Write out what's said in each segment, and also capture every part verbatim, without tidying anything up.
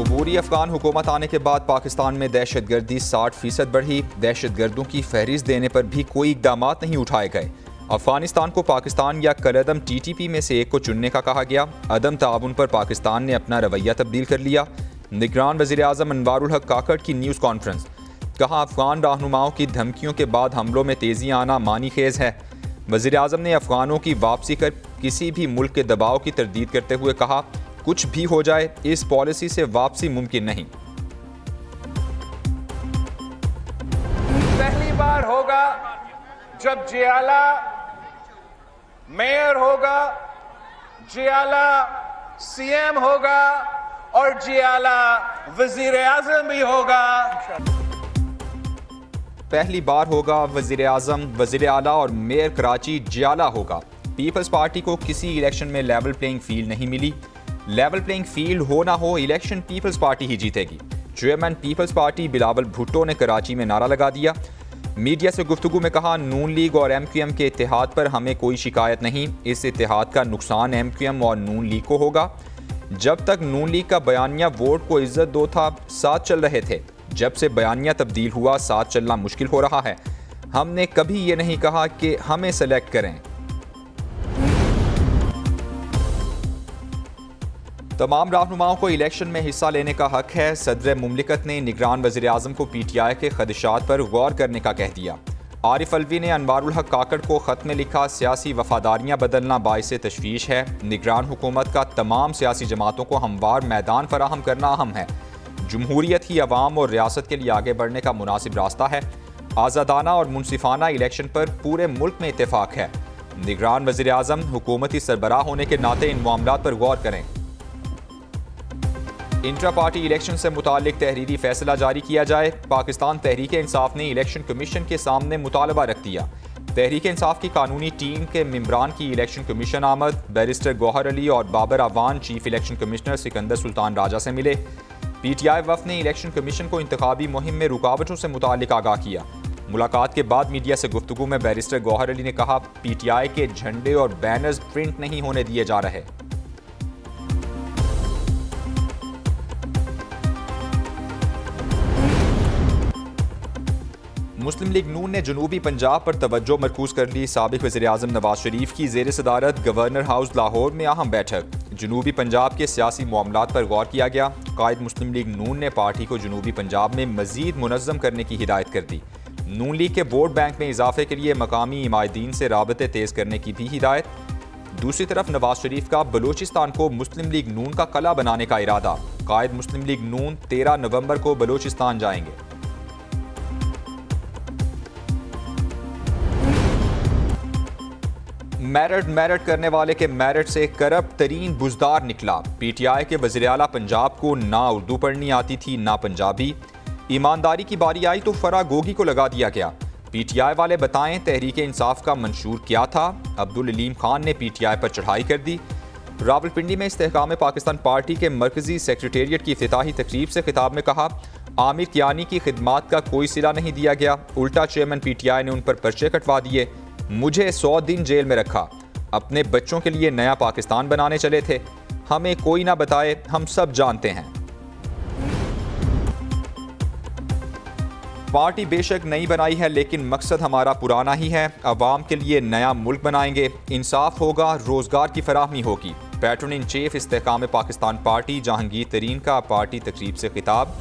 अबूरी अफगान हुकूमत आने के बाद पाकिस्तान में दहशत गर्दी साठ फीसद बढ़ी। दहशत गर्दों की फहरिस्त देने पर भी कोई इकदाम नहीं उठाए गए। अफगानिस्तान को पाकिस्तान या कलदम टी टी पी में से एक को चुनने का कहा गया। अदम ताबुन पर पाकिस्तान ने अपना रवैया तब्दील कर लिया। निगरान वज़ीर आज़म अनवारुल हक काकड़ की न्यूज़ कॉन्फ्रेंस, कहा अफगान रहनुमाओं की धमकियों के बाद हमलों में तेज़ी आना मानी खेज़ है। वज़ीर आज़म ने अफगानों की वापसी कर किसी भी मुल्क के दबाव की तरदीद करते हुए कहा, कुछ भी हो जाए इस पॉलिसी से वापसी मुमकिन नहीं। पहली बार होगा जब जियाला मेयर होगा, जियाला सीएम होगा और जियाला वजीर आजम भी होगा। पहली बार होगा वजीर आजम, वजीर आला और मेयर कराची जियाला होगा। पीपल्स पार्टी को किसी इलेक्शन में लेवल प्लेइंग फील्ड नहीं मिली। लेवल प्लेइंग फील्ड हो ना हो, इलेक्शन पीपल्स पार्टी ही जीतेगी। Chairman peoples party Bilawal Bhutto ने कराची में नारा लगा दिया। मीडिया से गुफ्तगू में कहा, नून लीग और एमक्यूएम के इत्तेहाद पर हमें कोई शिकायत नहीं। इस इत्तेहाद का नुकसान एमक्यूएम और नून लीग को होगा। जब तक नून लीग का बयानिया वोट को इज्जत दो था, साथ चल रहे थे। जब से बयानिया तब्दील हुआ, साथ चलना मुश्किल हो रहा है। हमने कभी ये नहीं कहा कि हमें सेलेक्ट करें। तमाम रहनुमाओं को इलेक्शन में हिस्सा लेने का हक है। सदर मुमलिकत ने निगरान वज़ीर आज़म को पीटीआई के खदशात पर गौर करने का कह दिया। आरिफ अलवी ने अनवारुल हक काकड़ को ख़त में लिखा, सियासी वफादारियाँ बदलना बाइसे तशवीश है। निगरान हुकूमत का तमाम सियासी जमातों को हमवार मैदान फराहम करना अहम है। जमहूरियत ही अवाम और रियासत के लिए आगे बढ़ने का मुनासिब रास्ता है। आज़ादाना और मुनसिफाना इलेक्शन पर पूरे मुल्क में इतफाक़ है। निगरान वज़ीर आज़म हुकूमती सरबराह होने के नाते इन मामलात पर गौर करें। इंट्रा पार्टी इलेक्शन से मुतालिक तहरीरी फैसला जारी किया जाए। पाकिस्तान तहरीक इंसाफ ने इलेक्शन कमीशन के सामने मुतालबा रख दिया। तहरीक इंसाफ की कानूनी टीम के मम्बरान की इलेक्शन कमीशन आमद। बैरिस्टर गौहर अली और Babar Awan chief election commissioner Sikandar Sultan Raja से मिले। पी टी आई वफ ने इलेक्शन कमीशन को इंतखाबी मुहिम में रुकावटों से मुतालिक आगाह किया। मुलाकात के बाद मीडिया से गुफ्तगू में बैरिस्टर गौहर अली ने कहा, पी टी आई के झंडे और बैनर्स प्रिंट नहीं होने दिए जा रहे। मुस्लिम लीग नून ने जनूबी पंजाब पर तवज्जो मरकूज कर ली। साबिक वज़ीर आज़म नवाज शरीफ की ज़ेर सदारत गवर्नर हाउस लाहौर में अहम बैठक। जनूबी पंजाब के सियासी मामलात पर गौर किया गया। कायद मुस्लिम लीग नून ने पार्टी को जनूबी पंजाब में मज़ीद मुनज़्ज़म करने की हिदायत कर दी। नून लीग के वोट बैंक में इजाफे के लिए मकामी हिमायतीन से राबते तेज़ करने की भी हिदायत। दूसरी तरफ नवाज शरीफ का बलूचिस्तान को मुस्लिम लीग नून का कला बनाने का इरादा। कायद मुस्लिम लीग नून तेरह नवंबर को बलूचिस्तान जाएंगे। मेरिट मेरिट करने वाले के मेरिट से करप्ट तरीन बुजदार निकला। पीटीआई के वज़ीर आला पंजाब को ना उर्दू पढ़नी आती थी ना पंजाबी। ईमानदारी की बारी आई तो फरा गोगी को लगा दिया गया। पीटीआई वाले बताएं तहरीक इंसाफ का मंशूर क्या था। अब्दुल अलीम खान ने पीटीआई पर चढ़ाई कर दी। रावलपिंडी में इस्तेहकाम-ए-पाकिस्तान पार्टी के मरकजी सेक्रेटेरिएट की इफ्तिताही तकरीब से खिताब में कहा, आमिर कियानी की खिदमात का कोई सिला नहीं दिया गया। उल्टा चेयरमैन पीटीआई ने उन पर पर्चे कटवा दिए। मुझे सौ दिन जेल में रखा। अपने बच्चों के लिए नया पाकिस्तान बनाने चले थे। हमें कोई ना बताए, हम सब जानते हैं। पार्टी बेशक नई बनाई है लेकिन मकसद हमारा पुराना ही है। अवाम के लिए नया मुल्क बनाएंगे। इंसाफ होगा, रोजगार की फराहमी होगी। Patron in chief इस्तेहकाम-ए-पाकिस्तान party Jahangir Tareen का पार्टी तकरीब से खिताब।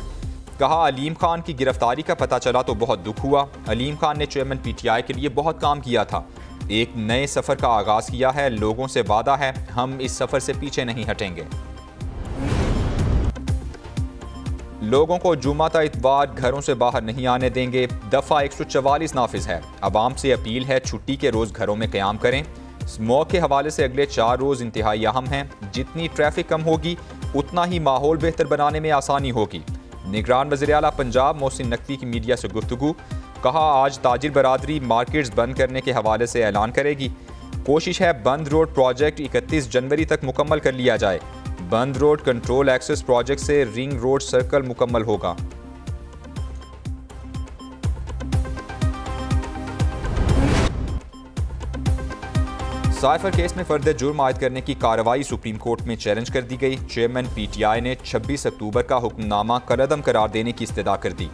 कहा, अलीम खान की गिरफ्तारी का पता चला तो बहुत दुख हुआ। अलीम खान ने चेयरमैन पीटीआई के लिए बहुत काम किया था। एक नए सफ़र का आगाज़ किया है। लोगों से वादा है, हम इस सफ़र से पीछे नहीं हटेंगे। लोगों को जुमा ता इतवार घरों से बाहर नहीं आने देंगे। दफ़ा एक सौ चवालीस नाफिज है। आवाम से अपील है, छुट्टी के रोज़ घरों में क़याम करें। स्मॉग के हवाले से अगले चार रोज़ इंतहाई अहम हैं। जितनी ट्रैफिक कम होगी उतना ही माहौल बेहतर बनाने में आसानी होगी। निगरान वज़ीर आला पंजाब मोहसिन नकवी की मीडिया से गुफ्तगू, कहा, आज ताजिर बरादरी मार्केट्स बंद करने के हवाले से ऐलान करेगी। कोशिश है बंद रोड प्रोजेक्ट इकतीस जनवरी तक मुकम्मल कर लिया जाए। बंद रोड कंट्रोल एक्सेस प्रोजेक्ट से रिंग रोड सर्कल मुकम्मल होगा। साइफर केस में फर्द जुर्म आयद करने की कार्रवाई सुप्रीम कोर्ट में चैलेंज कर दी गई। चेयरमैन पीटीआई ने छब्बीस अक्टूबर का हुक्मनामा करदम करार देने की इस्तदा कर दी।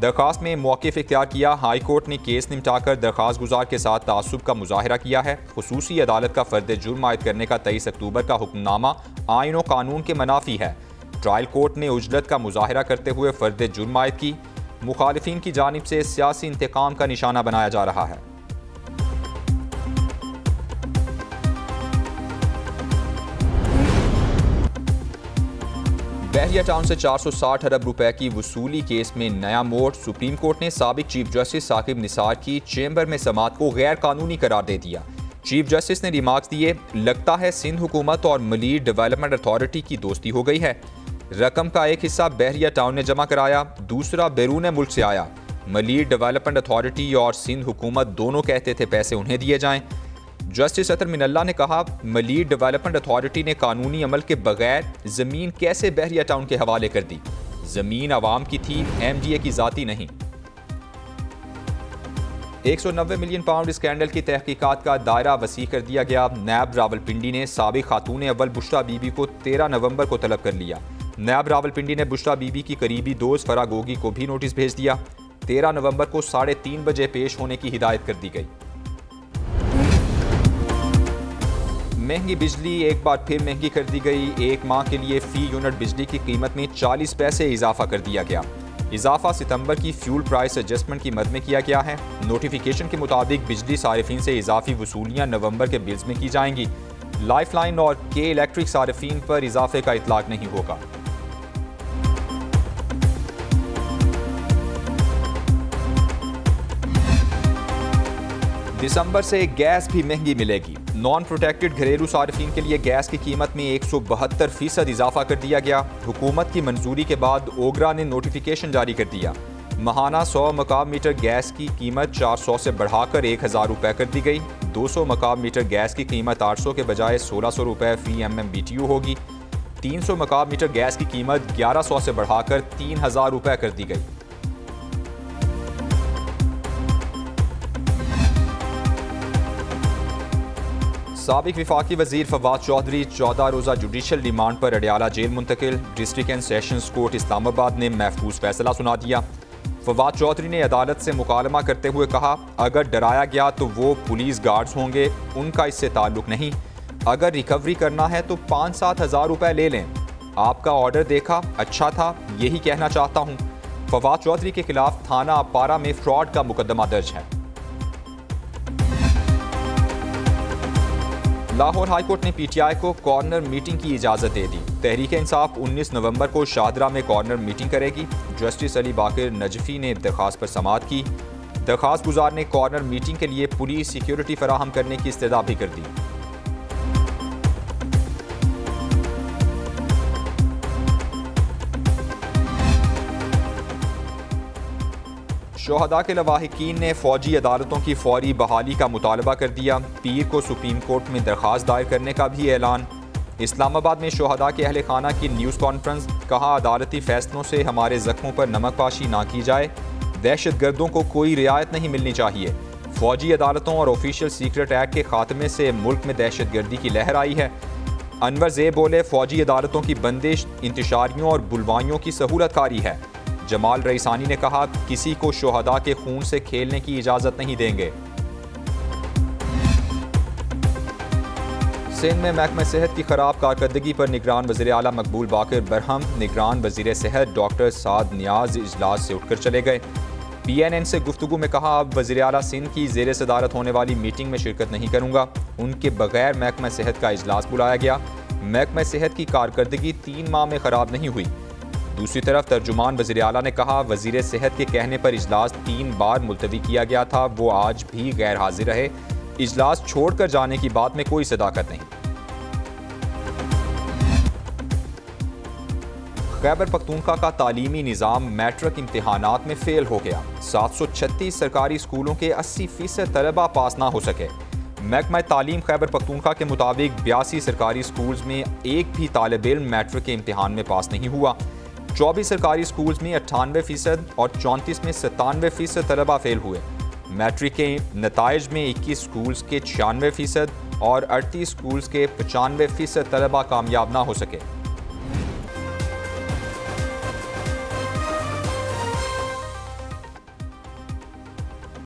दरखास्त में मौक़िफ़ इख्तियार किया। हाई कोर्ट ने केस निपटाकर दरखास्त गुजार के साथ तासुब का मुजाहरा किया है। खुसूसी अदालत का फर्द जुर्म आयद करने का तेईस अक्टूबर का हुक्मनामा आइन और कानून के मनाफी है। ट्रायल कोर्ट ने उजलत का मुजाहरा करते हुए फर्द जुर्म आयद की। मुखालिफिन की जानिब से सियासी इंतकाम का निशाना बनाया जा रहा है। बहरिया टाउन से चार सौ साठ अरब रुपए की वसूली केस में नया मोड़। सुप्रीम कोर्ट ने साबिक चीफ जस्टिस साकिब निसार की चेंबर में समात को गैर कानूनी करार दे दिया। चीफ जस्टिस ने रिमार्क्स दिए, लगता है सिंध हुकूमत और मलीर डेवलपमेंट अथॉरिटी की दोस्ती हो गई है। रकम का एक हिस्सा बहरिया टाउन ने जमा कराया, दूसरा बैरून मुल्क से आया। मलीर डेवलपमेंट अथॉरिटी और सिंध हुकूमत दोनों कहते थे पैसे उन्हें दिए जाएँ। जस्टिस अतर मिनल्ला ने कहा, मलीर डेवलपमेंट अथॉरिटी ने कानूनी अमल के बगैर ज़मीन कैसे बहरिया टाउन के हवाले कर दी। ज़मीन आवाम की थी, एमडीए की ज़ाती नहीं। एक सौ नब्बे मिलियन पाउंड स्कैंडल की तहकीकात का दायरा वसी कर दिया गया। नैब रावलपिंडी ने साबिक़ खातून अव्वल बुशरा बीबी को तेरह नवंबर को तलब कर लिया। नैब रावलपिंडी ने बुशरा बीबी की करीबी दोस्त फराह गोगी को भी नोटिस भेज दिया। तेरह नवंबर को साढ़े तीन बजे पेश होने की हिदायत कर दी गई। महंगी बिजली एक बार फिर महंगी कर दी गई। एक माह के लिए फ़ी यूनिट बिजली की कीमत में चालीस पैसे इजाफा कर दिया गया। इजाफा सितंबर की फ्यूल प्राइस एडजस्टमेंट की मद में किया गया है। नोटिफिकेशन के मुताबिक बिजली सारिफिन से इजाफी वसूलियाँ नवंबर के बिल्स में की जाएंगी। लाइफलाइन और के इलेक्ट्रिक सारिफिन पर इजाफे का इतलाक नहीं होगा। दिसंबर से गैस भी महंगी मिलेगी। नॉन प्रोटेक्टेड घरेलू सार्फिन के लिए गैस की कीमत में एक सौ बहत्तर फीसद इजाफा कर दिया गया। हुकूमत की मंजूरी के बाद ओगरा ने नोटिफिकेशन जारी कर दिया। महाना सौ मकाब मीटर गैस की कीमत चार सौ से बढ़ाकर एक हज़ार रुपये कर दी गई। दो सौ मकाब मीटर गैस की कीमत आठ सौ के बजाय सोलह सौ रुपये फी M M B T U होगी। तीन सौ मकाब मीटर गैस की कीमत ग्यारह सौ से बढ़ाकर तीन हज़ार रुपये कर दी गई। साबिक विफाकी वजीर फवाद चौधरी चौदह रोज़ा जुडिशल रिमांड पर अडयाला जेल मुंतकिल। District and sessions court Islamabad ने महफूज फैसला सुना दिया। फवाद चौधरी ने अदालत से मुकालमा करते हुए कहा, अगर डराया गया तो वो पुलिस गार्ड्स होंगे, उनका इससे ताल्लुक नहीं। अगर रिकवरी करना है तो पाँच सात हज़ार रुपये ले लें। आपका ऑर्डर देखा, अच्छा था, यही कहना चाहता हूँ। फवाद चौधरी के खिलाफ थाना पारा में फ्रॉड का मुकदमा दर्ज है। लाहौर हाईकोर्ट ने पीटीआई को कॉर्नर मीटिंग की इजाज़त दे दी। तहरीक इंसाफ उन्नीस नवंबर को शाहदरा में कॉर्नर मीटिंग करेगी। जस्टिस अली बाकर नजफ़ी ने दरख्वास्त पर समाअत की। दरख्वास्त गुजार ने कॉर्नर मीटिंग के लिए पुलिस सिक्योरिटी फराहम करने की इस्तदा भी कर दी। शोहदा के लवाहकीन ने फौजी अदालतों की फौरी बहाली का मुतालबा कर दिया। पीर को सुप्रीम कोर्ट में दरख्वास्त दायर करने का भी ऐलान। इस्लामाबाद में शोहदा के अहल खाना की न्यूज़ कॉन्फ्रेंस। कहा, अदालती फैसलों से हमारे ज़ख्मों पर नमकपाशी ना की जाए। दहशत गर्दों को कोई रियायत नहीं मिलनी चाहिए। फौजी अदालतों और ऑफिशियल सीक्रेट एक्ट के खात्मे से मुल्क में दहशत गर्दी की लहर आई है। अनवर ज़ेब बोले, फौजी अदालतों की बंदिश इंतशारियों और बुलवाइयों की सहूलत कारी है। जमाल रईसानी ने कहा, किसी को शोहदा के खून से खेलने की इजाज़त नहीं देंगे। सिंध में महकमा सेहत की खराब कारकर्दगी पर निगरान वज़ीर आला मकबूल बाक़र बरहम। निगरान वज़ीर सेहत डॉक्टर साद नियाज इजलास से उठकर चले गए। पी एन एन से गुफ्तगू में कहा, अब वज़ीर आला सिंध की ज़ेर सदारत होने वाली मीटिंग में शिरकत नहीं करूँगा। उनके बगैर महकमा सेहत का इजलास बुलाया गया। महकमा सेहत की कारकर्दगी तीन माह में ख़राब नहीं हुई। दूसरी तरफ तर्जुमान वज़ीर आला ने कहा, वज़ीर सेहत के कहने पर इजलास तीन बार मुलतवी किया गया था, वो आज भी गैर हाजिर रहे। इजलास छोड़कर जाने की बात में कोई सदाकत नहीं। खैबर पख्तूनख्वा का तालीमी निज़ाम मैट्रिक इम्तहानात में फेल हो गया। सात सौ छत्तीस सरकारी स्कूलों के अस्सी फीसद तलबा पास ना हो सके। महकमा तालीम खैबर पख्तूनख्वा के मुताबिक बयासी सरकारी स्कूल्स में एक भी तालिब इल्म मैट्रिक के इम्तहान में पास नहीं हुआ। चौबीस सरकारी स्कूल्स में अट्ठानवे फ़ीसद और चौंतीस में सतानवे फ़ीसद तलबा फेल हुए। मैट्रिक के नतज में इक्कीस स्कूल्स के छियानवे फ़ीसद और अड़तीस स्कूल्स के पचानवे फीसद तलबा कामयाब ना हो सके।